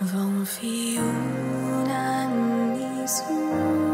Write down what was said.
vòng phiêu đang đi xuống.